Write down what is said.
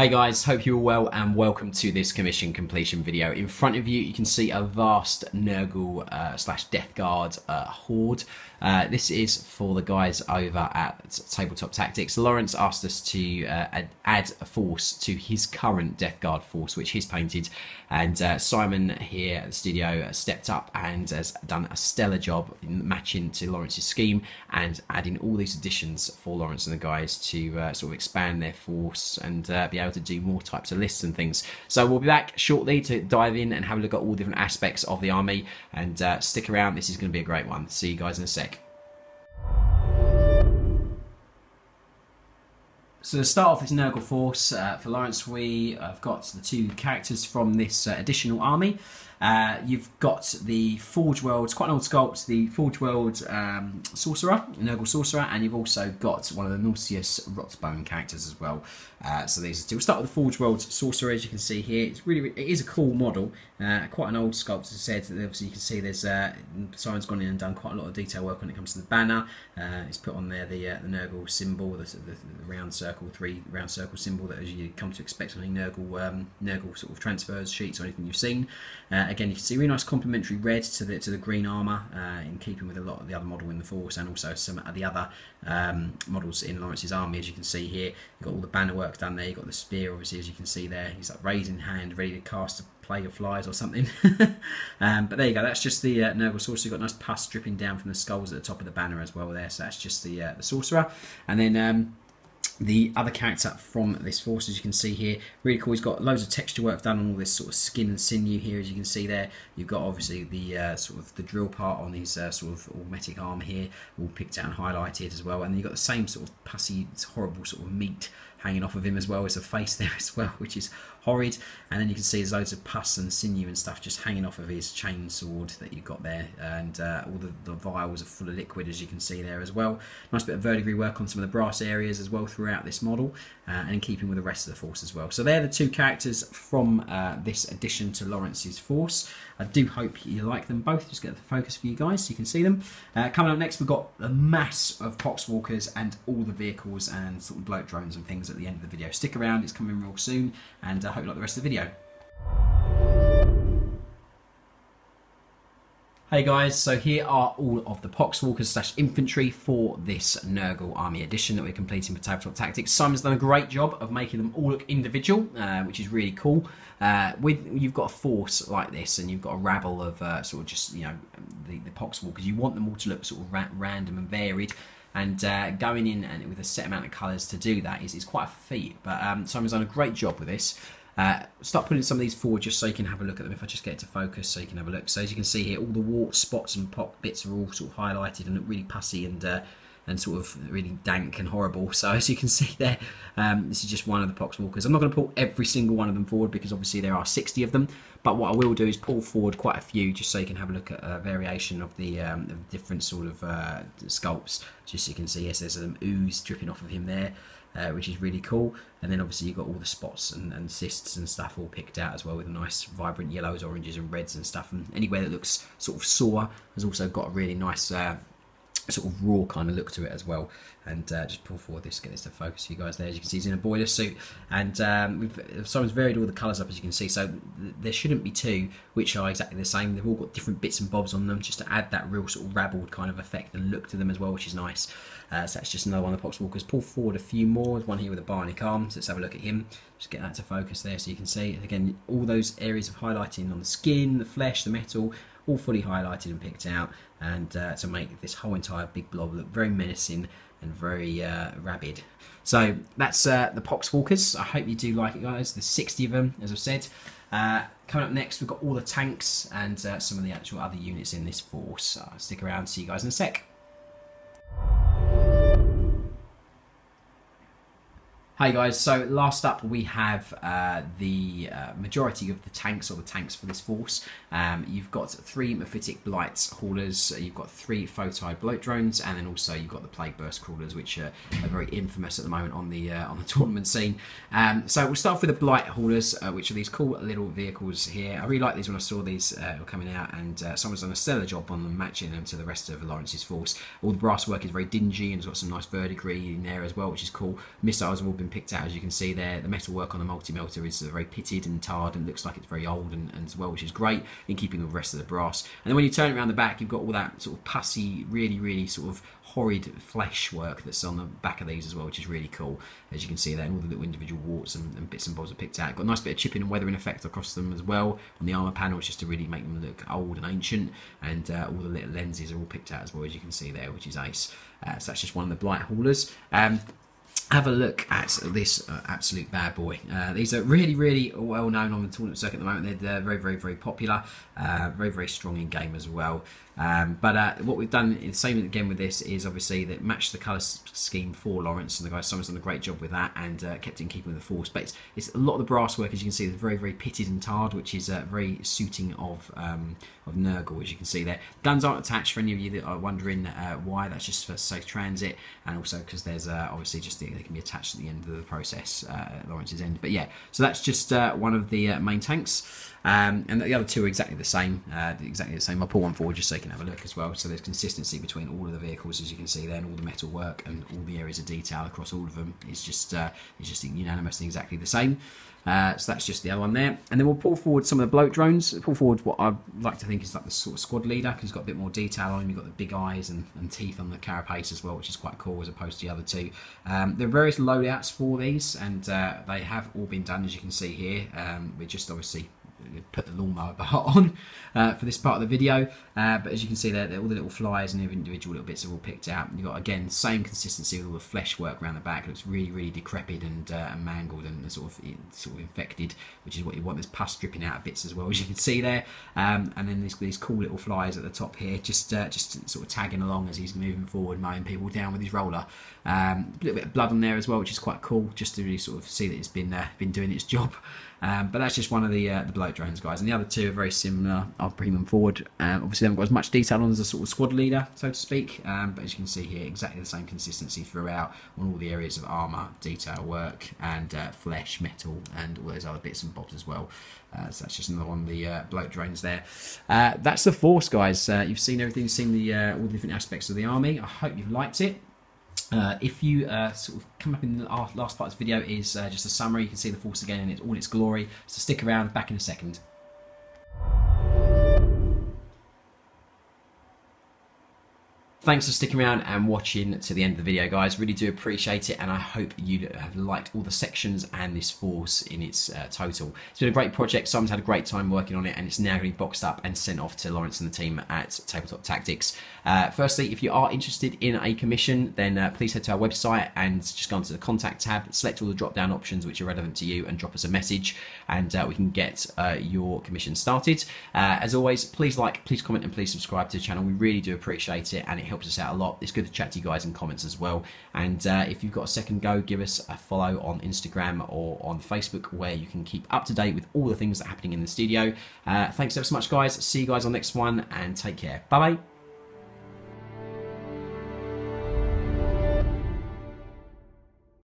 Hey guys, hope you're well and welcome to this commission completion video. In front of you, you can see a vast Nurgle slash Death Guard horde. This is for the guys over at Tabletop Tactics. Lawrence asked us to add a force to his current Death Guard force, which he's painted, and Simon here at the studio stepped up and has done a stellar job in matching to Lawrence's scheme and adding all these additions for Lawrence and the guys to sort of expand their force and be able to do more types of lists and things. So we'll be back shortly to dive in and have a look at all different aspects of the army, and stick around, this is going to be a great one. See you guys in a sec. So to start off this Nurgle force, for Lawrence we have got the two characters from this additional army. You've got the Forge World, it's quite an old sculpt, the Forge World Sorcerer, Nurgle Sorcerer, and you've also got one of the nauseous Rotbone characters as well. So these are two. We'll start with the Forge World Sorcerer, as you can see here. It's really, it is a cool model, quite an old sculpt, as I said. Obviously you can see there's, Simon's gone in and done quite a lot of detail work when it comes to the banner. It's put on there the Nurgle symbol, the round circle, three round circle symbol that as you come to expect on any Nurgle, Nurgle sort of transfers sheets or anything you've seen. Again, you can see really nice complementary red to the green armour, in keeping with a lot of the other model in the force and also some of the other models in Lawrence's army. As you can see here, you've got all the banner work done there, you've got the spear obviously, as you can see there, he's like raising hand ready to cast a plague of flies or something. But there you go, that's just the Nurgle Sorcerer. You've got nice pus dripping down from the skulls at the top of the banner as well there, so that's just the Sorcerer. And then the other character from this force, as you can see here, really cool. He's got loads of texture work done on all this sort of skin and sinew here, as you can see there. You've got obviously the sort of the drill part on his sort of augmentic arm here, all picked out and highlighted as well. And then you've got the same sort of pussy, horrible sort of meat hanging off of him as well as a face there as well, which is horrid. And then you can see there's loads of pus and sinew and stuff just hanging off of his chain sword that you've got there, and all the vials are full of liquid, as you can see there as well. Nice bit of verdigris work on some of the brass areas as well throughout this model, and in keeping with the rest of the force as well. So they're the two characters from this addition to Lawrence's force. I do hope you like them both. Just get the focus for you guys so you can see them. Coming up next, we've got a mass of Poxwalkers and all the vehicles and sort of bloat drones and things at the end of the video. Stick around, it's coming real soon, and I hope you like the rest of the video. Hey guys, so here are all of the Poxwalkers slash infantry for this Nurgle Army edition that we're completing for Tabletop Tactics. Simon's done a great job of making them all look individual, which is really cool. You've got a force like this, and you've got a rabble of sort of just, you know, the Poxwalkers. You want them all to look sort of random and varied. And going in and with a set amount of colours to do that is quite a feat. But Simon's done a great job with this. Start putting some of these forward just so you can have a look at them. If I just get it to focus so you can have a look. So as you can see here, all the wart spots and pop bits are all sort of highlighted and look really pussy and sort of really dank and horrible. So as you can see there, this is just one of the Poxwalkers. I'm not going to pull every single one of them forward because obviously there are 60 of them, but what I will do is pull forward quite a few just so you can have a look at a variation of the different sort of sculpts. Just so you can see, yes, there's some ooze dripping off of him there, which is really cool. And then obviously you've got all the spots and cysts and stuff all picked out as well with nice vibrant yellows, oranges and reds and stuff. And anywhere that looks sort of sore has also got a really nice sort of raw kind of look to it as well. And just pull forward this, get this to focus for you guys there. As you can see, he's in a boiler suit, and Simon's varied all the colours up, as you can see, so there shouldn't be two which are exactly the same. They've all got different bits and bobs on them just to add that real sort of rabbled kind of effect and look to them as well, which is nice. So that's just another one of the Poxwalkers. Pull forward a few more. There's one here with a bionic arm, so let's have a look at him. Just get that to focus there so you can see. And again, all those areas of highlighting on the skin, the flesh, the metal, all fully highlighted and picked out, and to make this whole entire big blob look very menacing and very rabid. So that's the Poxwalkers. I hope you do like it, guys. There's 60 of them, as I've said. Coming up next, we've got all the tanks and some of the actual other units in this force. Stick around, see you guys in a sec. Hey guys, so last up we have the majority of the tanks, or the tanks for this force. You've got three Mephitic Blight Haulers, you've got three Foetid Bloat Drones, and then also you've got the Plague Burst Crawlers, which are very infamous at the moment on the tournament scene. So we'll start off with the Blight Haulers, which are these cool little vehicles here. I really like these when I saw these were coming out, and someone's done a stellar job on them, matching them to the rest of Lawrence's force. All the brass work is very dingy, and it's got some nice verdigris in there as well, which is cool. Missiles have all been been picked out, as you can see there. The metalwork on the multi-melter is very pitted and tarred and looks like it's very old and as well, which is great in keeping with the rest of the brass. And then when you turn it around the back, you've got all that sort of pussy, really sort of horrid flesh work that's on the back of these as well, which is really cool, as you can see there, and all the little individual warts and bits and bobs are picked out. Got a nice bit of chipping and weathering effect across them as well on the armour panels, just to really make them look old and ancient, and all the little lenses are all picked out as well, as you can see there, which is ace. So that's just one of the Blight Haulers. Have a look at this absolute bad boy. These are really well known on the tournament circuit at the moment. They're very popular, very strong in game as well. But what we've done, the same again with this, is obviously that matched the colour scheme for Lawrence, and the guy Simon's done a great job with that, and kept in keeping with the force. But it's a lot of the brass work, as you can see, is very pitted and tarred, which is very suiting of Nurgle, as you can see there. Guns aren't attached, for any of you that are wondering why. That's just for safe transit, and also because there's obviously just the, they can be attached at the end of the process, at Lawrence's end. But yeah, so that's just one of the main tanks. And the other two are exactly the same. I'll pull one forward just so you can have a look as well. So there's consistency between all of the vehicles, as you can see there, and all the metal work and all the areas of detail across all of them is just it's just unanimous and exactly the same. So that's just the other one there. And then we'll pull forward some of the bloat drones. Pull forward what I like to think is like the sort of squad leader, because he's got a bit more detail on him. You've got the big eyes and teeth on the carapace as well, which is quite cool as opposed to the other two. There are various loadouts for these, and they have all been done, as you can see here. We're just obviously put the lawnmower part on for this part of the video, but as you can see there, all the little flies and individual little bits are all picked out. You've got, again, same consistency with all the flesh work around the back. It looks really decrepit and mangled and sort of infected, which is what you want. There's pus dripping out of bits as well, as you can see there, and then these cool little flies at the top here, just sort of tagging along as he's moving forward, mowing people down with his roller. A little bit of blood on there as well, which is quite cool, just to really sort of see that it's been doing its job. But that's just one of the bloat drones, guys, and the other two are very similar. I'll bring them forward. Obviously, they haven't got as much detail on as a sort of squad leader, so to speak. But as you can see here, exactly the same consistency throughout on all the areas of armour, detail work, and flesh, metal, and all those other bits and bobs as well. So that's just another one of the bloat drones there. That's the force, guys. You've seen everything, you've seen the all the different aspects of the army. I hope you've liked it. If you sort of come up in the last part of this video is just a summary. You can see the force again in all its glory, so stick around, back in a second. Thanks for sticking around and watching to the end of the video, guys. Really do appreciate it, and I hope you have liked all the sections and this force in its total. It's been a great project. Simon's had a great time working on it, and it's now going to be boxed up and sent off to Lawrence and the team at Tabletop Tactics. Firstly, if you are interested in a commission, then please head to our website and just go onto the contact tab, select all the drop-down options which are relevant to you, and drop us a message, and we can get your commission started. As always, please like, please comment, and please subscribe to the channel. We really do appreciate it, and it helps us out a lot. It's good to chat to you guys in comments as well, and if you've got a second go, give us a follow on Instagram or on Facebook, where you can keep up to date with all the things that are happening in the studio. Thanks ever so much, guys. See you guys on the next one, and take care. Bye bye.